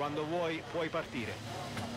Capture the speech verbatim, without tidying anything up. Quando vuoi, puoi partire.